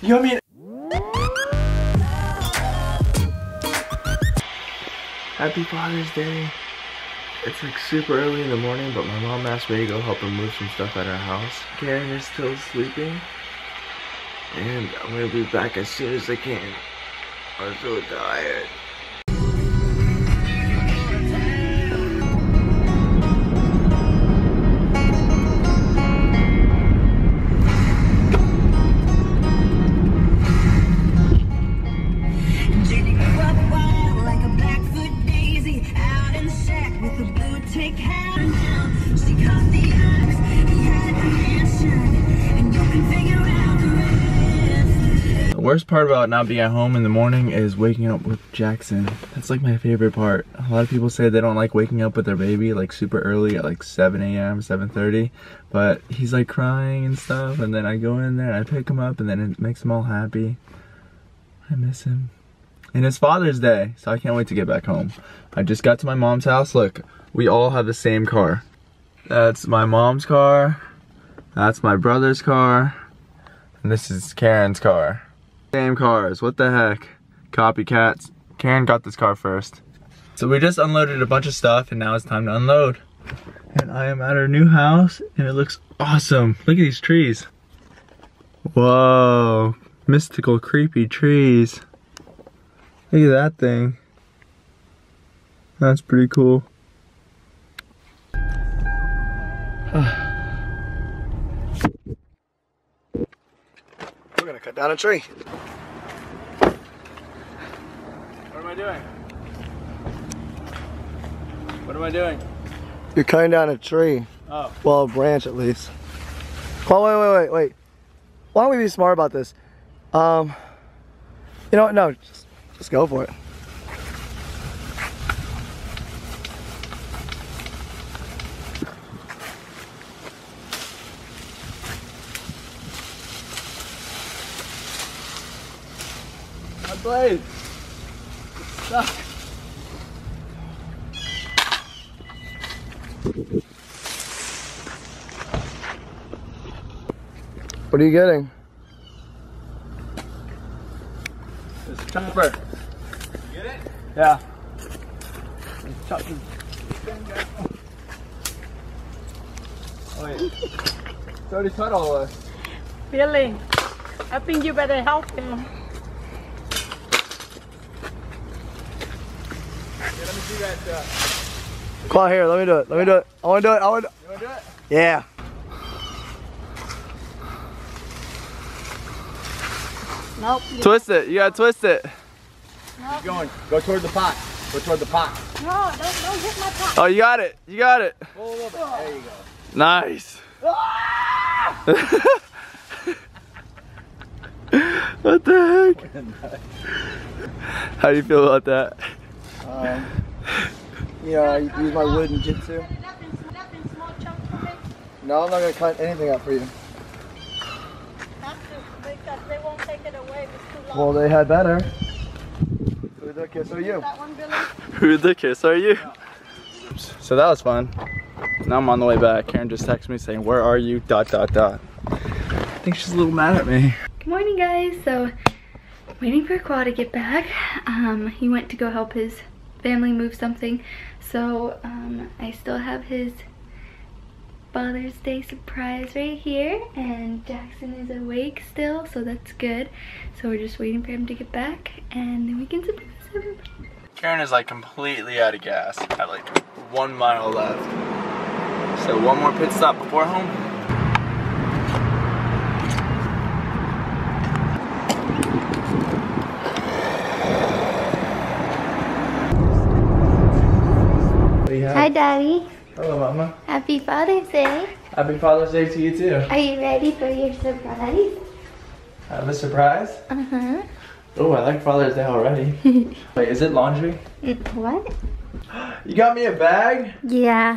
Yummy. Happy Father's Day. It's like super early in the morning, but my mom asked me to go help her move some stuff at her house. Keren is still sleeping, and I'm gonna be back as soon as I can. I'm so tired. The worst part about not being at home in the morning is waking up with Jackson. That's like my favorite part. A lot of people say they don't like waking up with their baby like super early at like 7 a.m., 7:30, but he's like crying and stuff, and then I go in there and I pick him up, and then it makes him all happy. I miss him. And it's Father's Day, so I can't wait to get back home. I just got to my mom's house. Look, we all have the same car. That's my mom's car, that's my brother's car, and this is Keren's car. Same cars, what the heck? Copycats. Keren got this car first. So we just unloaded a bunch of stuff and now it's time to unload. And I am at our new house and it looks awesome. Look at these trees. Whoa, mystical creepy trees. Look at that thing. That's pretty cool. We're gonna cut down a tree. What am I doing? You're cutting down a tree. Oh. Well, a branch at least. Well, wait. Why don't we be smart about this? You know what? No, just go for it. My blade. Stop. What are you getting? It's a chopper. You get it? Yeah. It's chopping. Oh, wait. It's already cut all of us. Billy, I think you better help him. Khoa, here, let me do it. I want to do it. You want to do it? Yeah. Nope. Twist it. You gotta twist it. Nope. Keep going. Go toward the pot. No, don't hit my pot. Oh, you got it. Pull a little bit. There you go. Nice. Ah! What the heck? How do you feel about that? You know, I use my wooden jitsu. No, I'm not going to cut anything up for you. Because they won't take it away if it's too long. Well, they had better. Who the kiss are you? Who the kiss are you? So that was fun. Now I'm on the way back. Keren just texted me saying, where are you? ... I think she's a little mad at me. Good morning, guys. So, waiting for Khoa to get back. He went to go help his family move something, so I still have his Father's Day surprise right here, and Jackson is awake still, so that's good. So we're just waiting for him to get back and then we can surprise him. Keren is like completely out of gas at like 1 mile left, so one more pit stop before home. Hi, Daddy. Hello, Mama. Happy Father's Day. Happy Father's Day to you, too. Are you ready for your surprise? I have a surprise? Uh-huh. Oh, I like Father's Day already. Wait, is it laundry? What? You got me a bag? Yeah.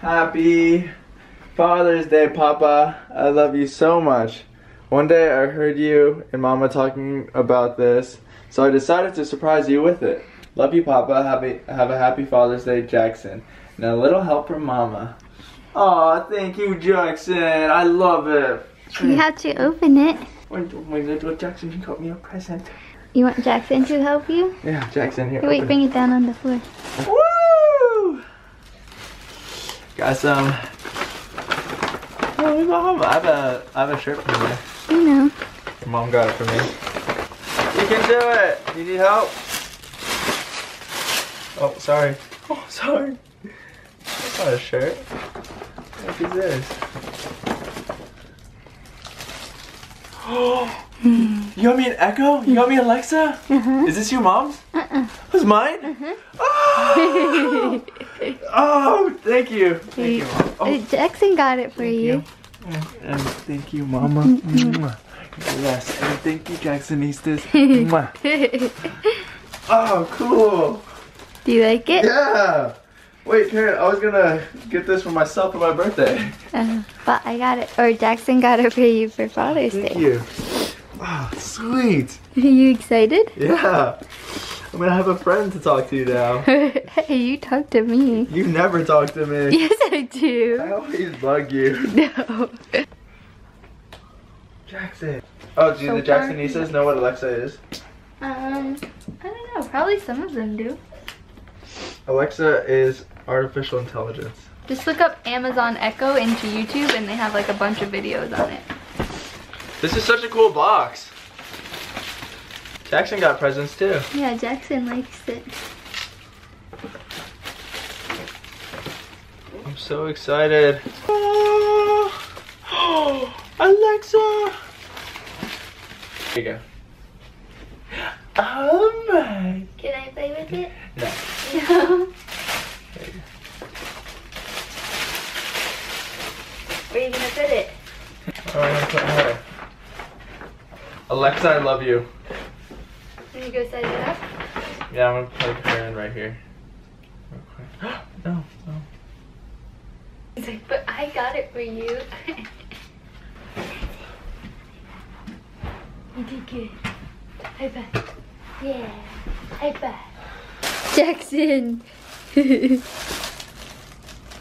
Happy Father's Day, Papa. I love you so much. One day I heard you and Mama talking about this, so I decided to surprise you with it. Love you, Papa. Have a happy Father's Day, Jackson. And a little help from Mama. Aw, thank you, Jackson. I love it. You have to open it. When little Jackson got me a present. You want Jackson to help you? Yeah, Jackson, here. Hey, wait, bring it down on the floor. Woo! Got some. Oh, I have a shirt from here. You know. Your mom got it for me. You can do it. You need help? Oh, sorry. Oh, sorry. That's not a shirt. What is this? Oh. You got me an Echo? You got me Alexa? Is this your mom's? Who's mine? Oh! Oh, thank you. Thank you, Mom. Oh. Jackson got it for you. And thank you, Mama. Yes, and thank you, Jacksonistas. Oh, cool. Do you like it? Yeah. Wait, Karen, I was gonna get this for myself for my birthday. But I got it, or Jackson got it for you for Father's Day. Thank you. Oh, sweet. Are you excited? Yeah. I'm gonna have a friend to talk to you now. Hey, you talk to me. You never talk to me. Yes, I do. I always bug you. No. Jackson. Oh, do the Jacksonistas know what Alexa is? I don't know. Probably some of them do. Alexa is artificial intelligence. Just look up Amazon Echo into YouTube and they have like a bunch of videos on it. This is such a cool box. Jackson got presents too. Yeah, Jackson likes it. I'm so excited. Oh, Alexa! There you go. Oh my. Can I play with it? No. No. There you go. Where are you gonna put it? Oh, I'm gonna put it here. Alexa, I love you. Can you go set it up? Yeah, I'm gonna plug her in right here. Real quick. No, no. He's like, but I got it for you. You did good. High five. Yeah. High five. Jackson.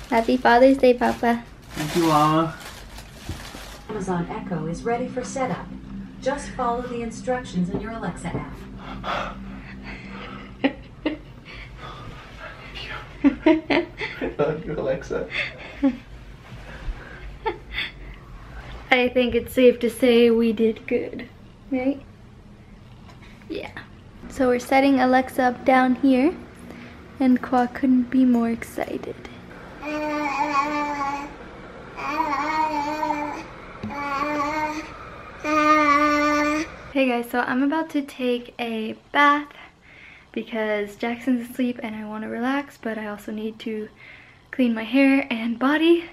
Happy Father's Day, Papa. Thank you, Mama. Amazon Echo is ready for setup. Just follow the instructions in your Alexa app. I love you, Alexa. I think it's safe to say we did good, right? Yeah. So we're setting Alexa up down here, and Khoa couldn't be more excited. Hey guys, so I'm about to take a bath because Jackson's asleep and I want to relax, but I also need to clean my hair and body.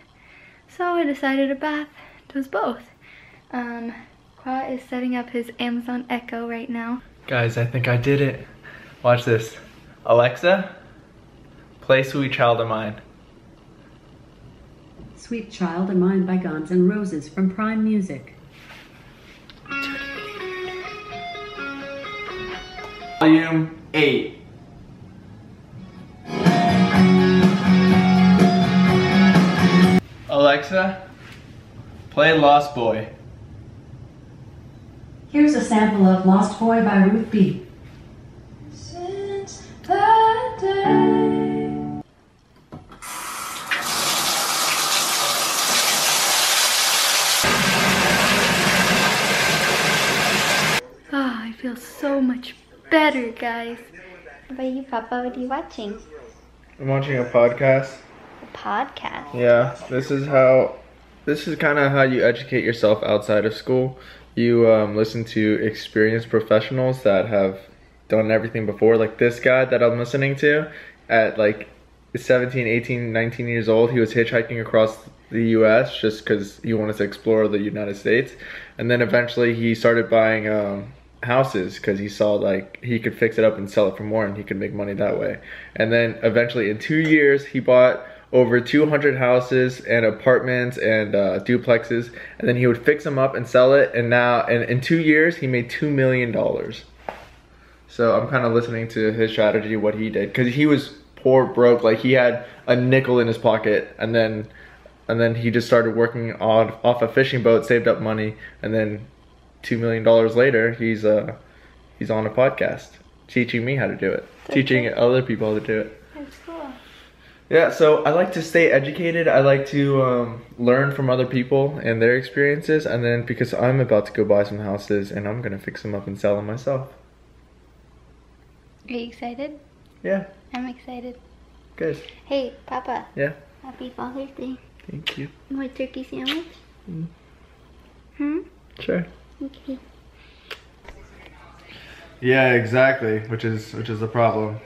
So I decided a bath does both. Khoa is setting up his Amazon Echo right now. Guys, I think I did it. Watch this. Alexa, play Sweet Child of Mine. Sweet Child of Mine by Guns N' Roses from Prime Music. Volume 8. Alexa, play Lost Boy. Here's a sample of Lost Boy by Ruth B. Since that day. Oh, I feel so much better. Guys. How about you, Papa? What are you watching? I'm watching a podcast. A podcast? Yeah. This is kind of how you educate yourself outside of school. You listen to experienced professionals that have done everything before. Like this guy that I'm listening to at like 17, 18, 19 years old. He was hitchhiking across the U.S. just because he wanted to explore the United States. And then eventually he started buying... houses because he saw like he could fix it up and sell it for more and he could make money that way. And then eventually in 2 years he bought over 200 houses and apartments and duplexes, and then he would fix them up and sell it, and now in 2 years he made $2 million. So I'm kind of listening to his strategy, what he did, because he was poor broke, like he had a nickel in his pocket, and then And then he just started working off a fishing boat, saved up money, and then $2 million later, he's on a podcast teaching me how to do it, teaching other people how to do it. That's cool. Yeah, so I like to stay educated. I like to learn from other people and their experiences, and then because I'm about to go buy some houses, and I'm going to fix them up and sell them myself. Are you excited? Yeah. I'm excited. Good. Hey, Papa. Yeah? Happy Father's Day. Thank you. You want a turkey sandwich? Mm. Hmm? Sure. Okay. Yeah, exactly, which is the problem.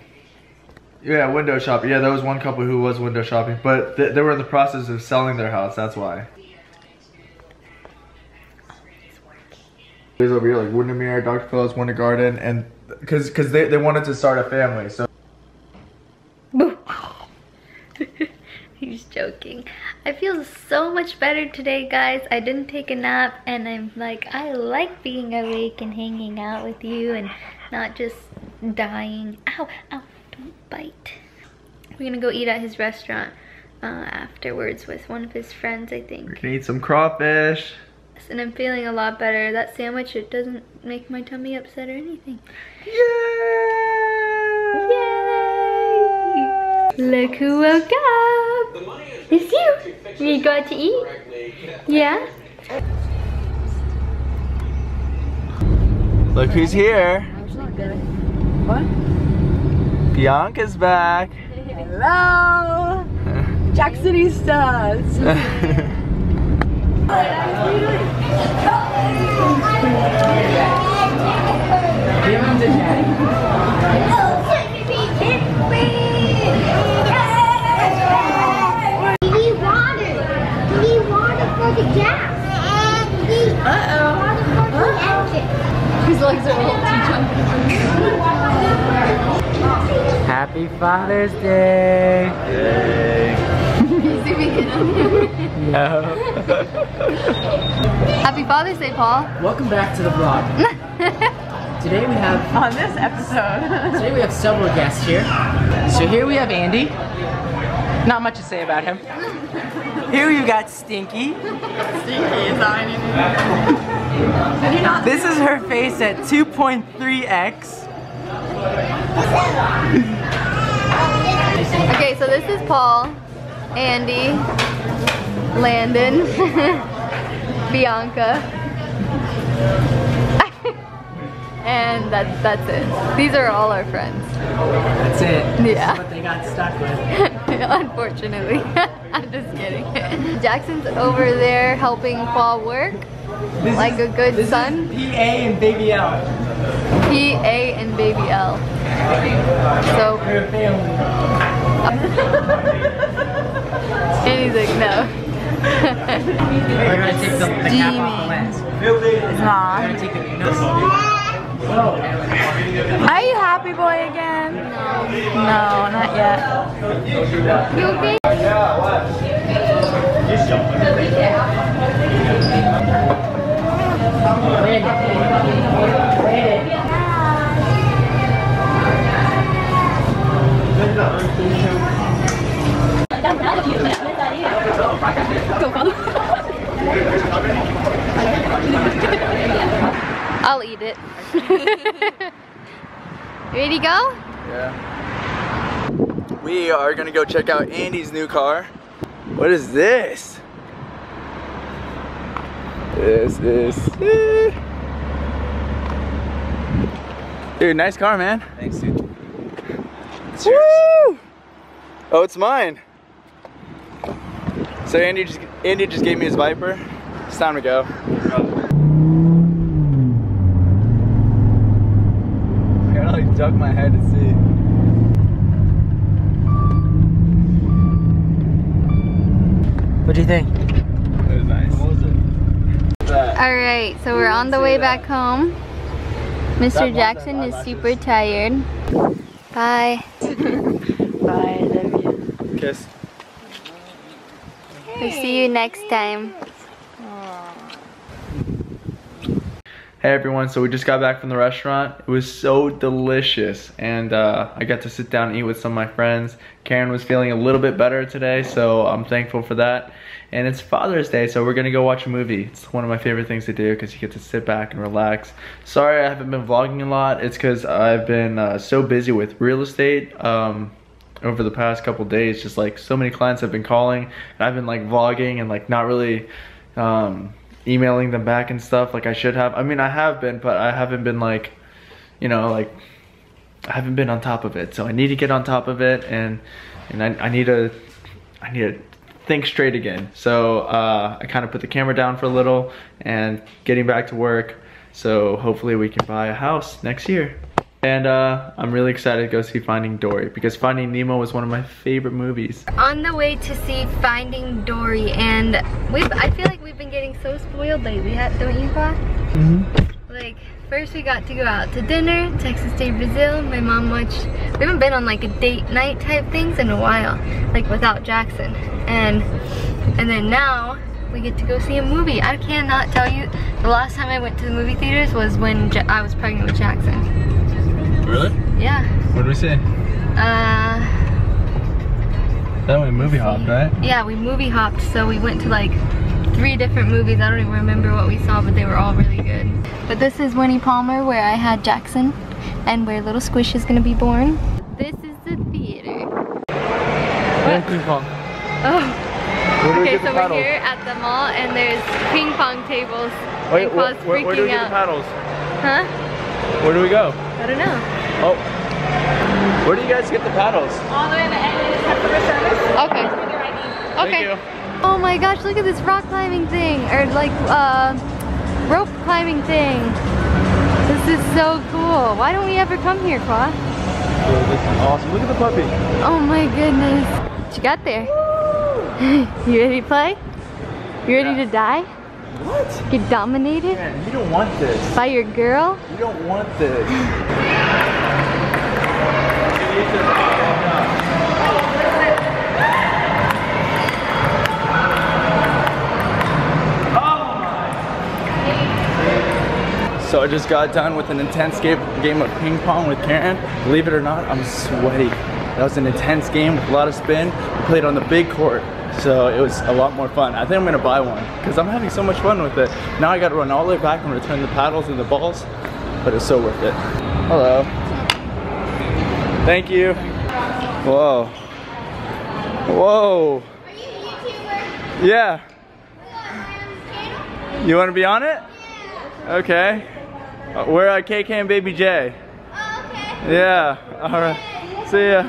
Yeah, window shopping. Yeah, there was one couple who was window shopping, but they were in the process of selling their house, that's why. There's over here like Windermere, Dr. Phillips, Winter Garden, and because they wanted to start a family, so. He's joking. I feel so much better today, guys. I didn't take a nap, and I'm like, I like being awake and hanging out with you and not just dying. Ow, ow, don't bite. We're gonna go eat at his restaurant afterwards with one of his friends, I think. We're gonna eat some crawfish. And I'm feeling a lot better. That sandwich, it doesn't make my tummy upset or anything. Yay! Yay! Look who woke up! It's you! You got to eat? Yeah? Look who's here! What? Bianca's back! Hello! Jacksonistas! The gas. Uh-oh. His legs are all too. Happy Father's Day. Yay. No. Happy Father's Day, Paul. Welcome back to the vlog. Today we have on this episode. Today we have several guests here. So here we have Andy. Not much to say about him. Here you got Stinky. Stinky is not anything. This is her face at 2.3x. Okay, so this is Paul, Andy, Landon, Bianca, and that's it. These are all our friends. That's it. Yeah. That's what they got stuck with. Unfortunately. I'm just kidding. Jackson's over there helping Paul work, like a good son. PA and Baby L. PA and Baby L. So. We're a family. And he's like, no. We're gonna take the cap off the lens. It's not. We're gonna take the. Are you happy boy again? No. No, not yet. You okay? I'll eat it. Ready to go? Yeah. We are gonna go check out Andy's new car. What is this? This is... Dude, nice car, man. Thanks, dude. It's yours. Woo! Oh, it's mine. So Andy just gave me his Viper. It's time to go. I gotta like duck my head to see. What do you think? It was nice. Alright, so we're on the way back home. Mr. Jackson is super tired. Bye. Bye, I love you. Kiss. We'll see you next time. Hey everyone, so we just got back from the restaurant. It was so delicious, and I got to sit down and eat with some of my friends. Keren was feeling a little bit better today, so I'm thankful for that. And it's Father's Day, so we're gonna go watch a movie. It's one of my favorite things to do because you get to sit back and relax. Sorry I haven't been vlogging a lot. It's because I've been so busy with real estate over the past couple days. Just like so many clients have been calling, and I've been like vlogging and like not really emailing them back and stuff like I should have. I mean, I have been, but I haven't been like, you know, like I haven't been on top of it. So I need to get on top of it, and I need to think straight again. So I kind of put the camera down for a little and getting back to work. So hopefully we can buy a house next year. And I'm really excited to go see Finding Dory because Finding Nemo was one of my favorite movies. On the way to see Finding Dory, and I feel like we've been getting so spoiled lately, don't you, Khoa? Mm-hmm. Like, first we got to go out to dinner, Texas Day, Brazil. My mom watched, we haven't been on like a date night type things in a while, like without Jackson. And then now, we get to go see a movie. I cannot tell you, the last time I went to the movie theaters was when I was pregnant with Jackson. Really? Yeah. What did we see? Then we movie hopped, right? Yeah, we movie hopped, so we went to like 3 different movies. I don't even remember what we saw, but they were all really good. But this is Winnie Palmer, where I had Jackson, and where little Squish is gonna be born. This is the theater. There's ping pong. Oh. Okay, so we're here at the mall, and there's ping pong tables. Wait, where do we get the paddles? Huh? Where do we go? I don't know. Oh. Where do you guys get the paddles? All the way in the end of the customer service. Okay. Okay. Thank you. Oh my gosh, look at this rock climbing thing. Or like, rope climbing thing. This is so cool. Why don't we ever come here, Khoa? Oh, this is awesome. Look at the puppy. Oh my goodness. What you got there? You ready to play? You ready to die? What? Get dominated? Man, you don't want this. By your girl? You don't want this. So I just got done with an intense game of ping pong with Keren. Believe it or not, I'm sweaty. That was an intense game with a lot of spin. We played on the big court. So it was a lot more fun. I think I'm gonna buy one because I'm having so much fun with it. Now I gotta run all the way back and return the paddles and the balls, but it's so worth it. Hello. Thank you. Whoa. Whoa. Are you a YouTuber? Yeah. You wanna be on it? Yeah. Okay. We're at KK and Baby J. Oh, okay. Yeah. All right. See ya.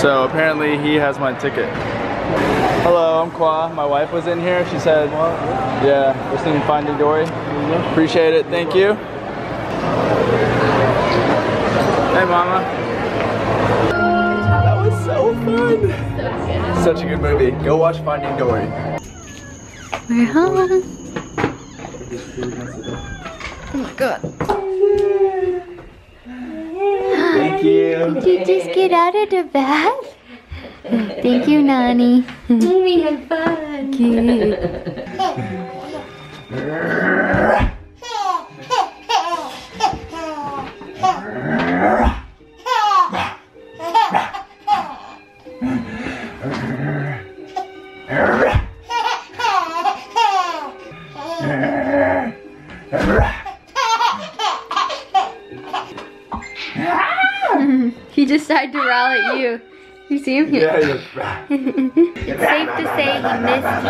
So apparently he has my ticket. Hello, I'm Khoa. My wife was in here. She said, yeah, we're seeing Finding Dory. Appreciate it. Thank you. Hey, Mama. That was so fun. Such a good movie. Go watch Finding Dory. We're home. Oh my god. Thank you. Did you just get out of the bath? Thank you, Nani. We had fun. Cute. He just tried to growl at you. You see him? Yeah, yeah. It's safe to say he missed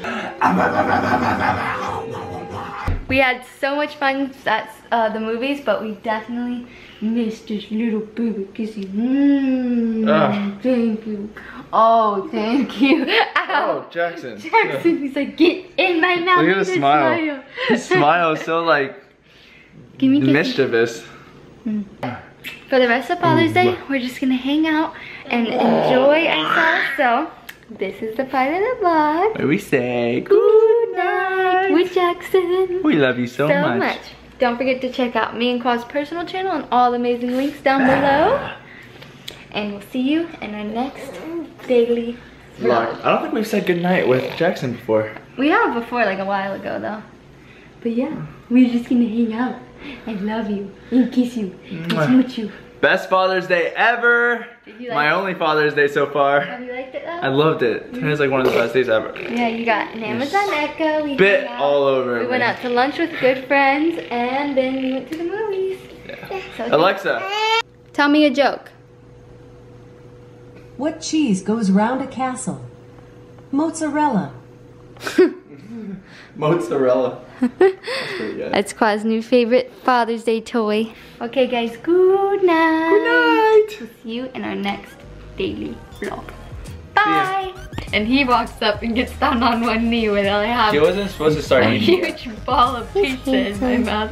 Daddy. We had so much fun at the movies, but we definitely missed this little baby kissing. Thank you. Oh, thank you. Ow. Oh, Jackson. Jackson, he's like, get in my mouth. Look at his smile. His smile is so like mischievous. For the rest of Father's Day, we're just gonna hang out and enjoy ourselves. So, this is the part of the vlog where we say good night with Jackson. We love you so much. Don't forget to check out me and Khoa's personal channel and all the amazing links down below. And we'll see you in our next daily vlog. I don't think we've said good night with Jackson before. We have before, like a while ago though. But yeah, we're just gonna hang out. I love you and kiss you and smooch you. Best Father's Day ever. Did you like my only Father's Day so far. Have you liked it though? I loved it. Today's like one of the best days ever. Yeah, you got an Amazon Echo. We bit all over. We went out to lunch with good friends and then we went to the movies. Yeah. So Alexa, tell me a joke. What cheese goes round a castle? Mozzarella. Mozzarella. That's pretty good. That's Khoa's new favorite Father's Day toy. Okay guys, good night. Good night. We'll see you in our next daily vlog. Bye. And he walks up and gets down on one knee with all I have. She wasn't supposed to start eating. A huge ball of pizza in my mouth.